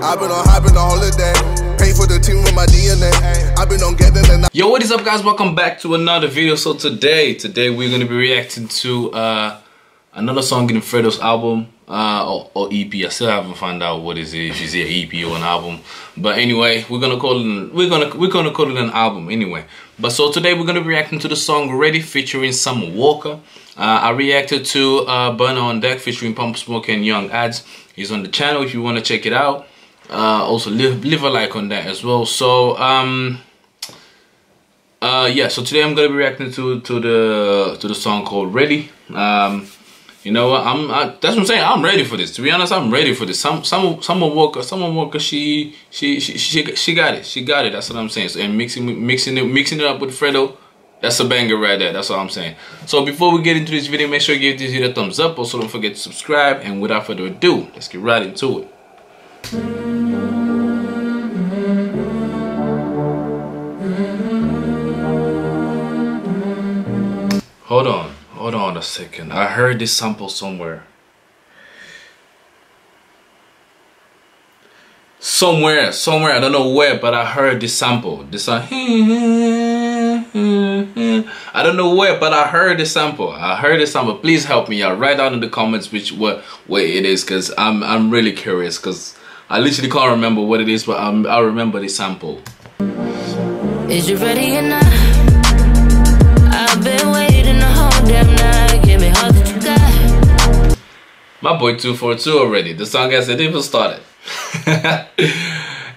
I've been on hype in the holiday. For the team with my DNA. I've been on getting and yo, what is up guys, welcome back to another video. So today we're going to be reacting to another song in Fredo's album or EP. I still haven't found out what is it, if it's an EP or an album, but anyway we're gonna call it an album anyway. But so today we're gonna be reacting to the song Ready featuring Summer Walker. I reacted to Burner on Deck featuring Pump Smoke and Young Ads. He's on the channel if you want to check it out. Also leave a like on that as well. So yeah, so today I'm gonna be reacting to the song called Ready. You know what, that's what I'm saying, I'm ready for this. To be honest, I'm ready for this. Summer Walker, she got it. She got it, that's what I'm saying. So, and mixing it up with Fredo, that's a banger right there, that's what I'm saying. So before we get into this video, make sure you give this video a thumbs up. Also don't forget to subscribe, and without further ado, let's get right into it. Hold on a second. I heard this sample somewhere. Somewhere, I don't know where, but I heard this sample. I don't know where, but I heard the sample. Please help me out. Write down in the comments what it is, because I'm really curious, because I literally can't remember what it is, but I remember the sample. Is you ready or not? I've been waiting the whole damn night. Give me all that you got. My boy 242 already. The song hasn't even started.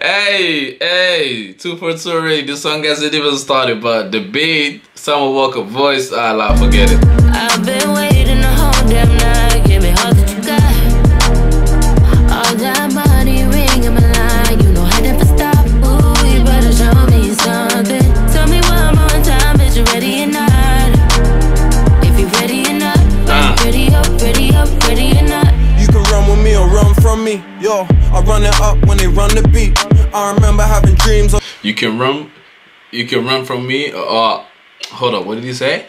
Hey, 242 already. The song hasn't even started, but the beat, Summer Walker voice, I forget it. I've been waiting the whole damn night. Give me all that you got. All that money ring in my line. You know I never stop. Ooh, you better show me something. Tell me one more time, is you ready or not? If you ready or not, ready or not. You can run with me or run from me. Yo, I run it up when they run the beat. I remember having dreams of. You can run from me or hold up, what did he say?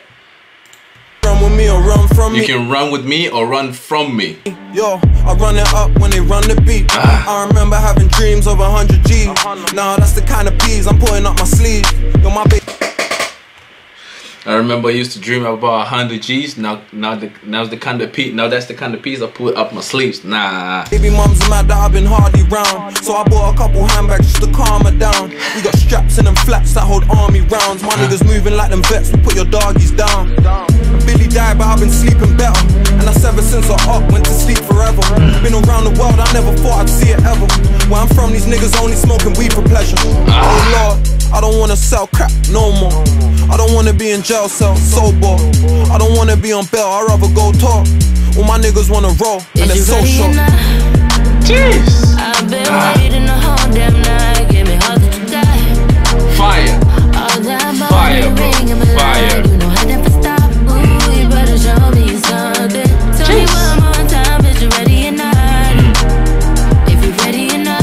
Run with me or run from me. You can run with me or run from me. Yo, I run it up when they run the beat. I remember having dreams of 100 G's. Nah, that's the kind of peas I'm putting up my sleeve. Yo, my baby. I remember I used to dream about 100 G's. Now that's the kind of peas I put up my sleeves. Nah. Baby mom's mad that I've been hardly round, so I bought a couple handbags just to calm her down. We got straps in them flaps that hold army rounds. My niggas moving like them vets. We put your doggies down. Billy died, but I've been sleeping better. And that's ever since I went to sleep forever. Been around the world, I never thought I'd see it ever. Where I'm from, these niggas only smoking weed for pleasure. Oh Lord, I don't wanna sell crap no more. I don't wanna be in jail. Sober. I don't wanna be on bail, I'd rather go talk. All my niggas wanna roll, and it's so short. Jeez. I've been waiting the whole damn night. Give me all that you got. Fire. Fire, bro. Fire. You know I never stop. Ooh, you better show me something. Tell me one more time, is you ready or not? If you're ready or not,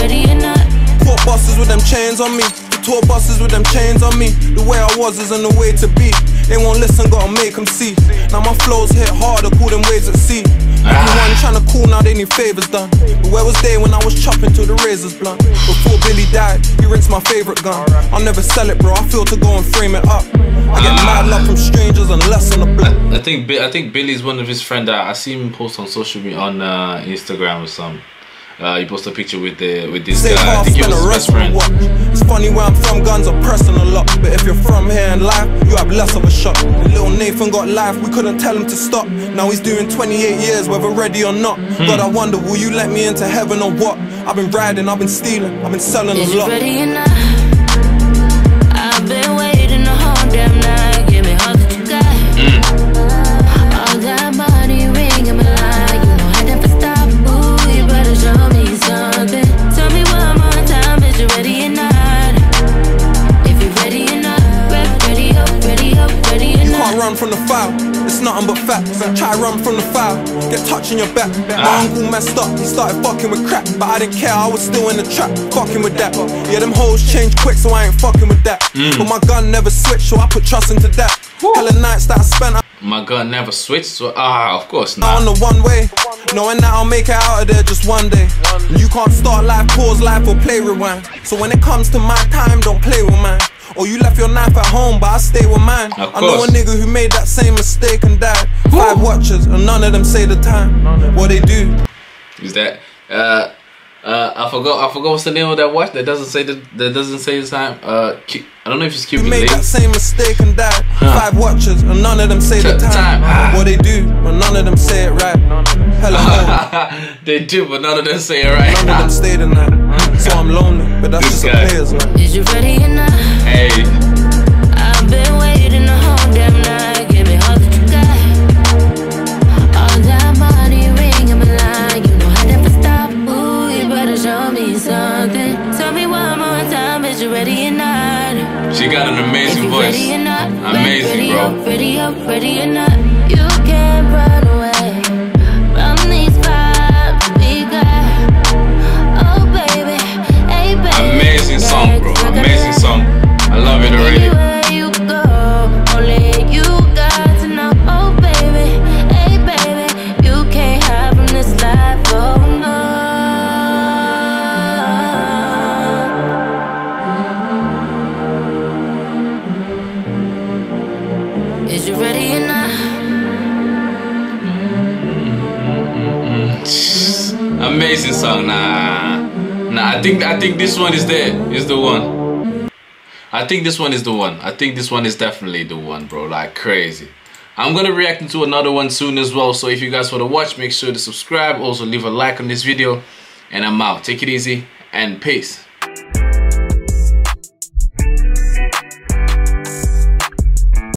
ready or not. Four bosses with them chains on me. Tour buses with them chains on me. The way I was isn't the way to be. They won't listen, gotta make them see. Now my flows hit harder, cool them waves at sea. Everyone tryna cool, now they need favors done. But where was they when I was chopping to the razor's blunt? Before Billy died, he rinsed my favorite gun. I'll never sell it, bro, I feel to go and frame it up. I get mad love from strangers unless on the block. I think Billy's one of his friends that I see him post on social media, on Instagram or something. He posted a picture with this guy. I think it was his best friend. It's funny, where I'm from, guns are pressing a lot. But if you're from here in life, you have less of a shot. Little Nathan got life, we couldn't tell him to stop. Now he's doing 28 years, whether ready or not. But I wonder, will you let me into heaven or what? I've been riding, I've been stealing, I've been selling a lot. Ready or not? I've been waiting the whole damn night. Give me all that you got. All that money ring in my line. You know I never stop. Ooh, you better show me something. Tell me one more time, is you ready? Run from the fire, it's nothing but facts. Try run from the fire, get touched in your back. My uncle messed up, he started fucking with crap. But I didn't care, I was still in the trap, fucking with that. Yeah, them hoes change quick, so I ain't fucking with that. But my gun never switched, so I put trust into that. Hella nights that I spent. My gun never switched, so of course not. On the one way, knowing that I'll make it out of there just one day. And you can't start life, pause life, or play rewind. So when it comes to my time, don't play with mine. Or you left your knife at home, but I stay with mine. I know a nigga who made that same mistake and died. 5 watches, and none of them say the time. What they do is that I forgot what's the name of that watch that doesn't say the time. I don't know if it's Cuban. You made that same mistake and died. 5 watches, and none of them say the time. What they do, but none of them say it right. Hello. They do, but none of them say it right. None of them stay the night. So I'm lonely, but that's just a player's life. Is you ready enough? Hey, I've been waiting the whole damn night. Give me all that you got. All that money ringing my line. You know I never stop. Ooh, you better show me something. Tell me one more time, is you ready or not? She got an amazing voice. Amazing, bro. Ready or not, you can't run away. Amazing song, bro. Amazing song. I love it already. Is you ready or not? Amazing song, nah, I think this one is the one. I think this one is the one. I think this one is definitely the one, bro. Like crazy. I'm gonna react into another one soon as well. So if you guys wanna watch, make sure to subscribe. Also leave a like on this video. And I'm out. Take it easy and peace.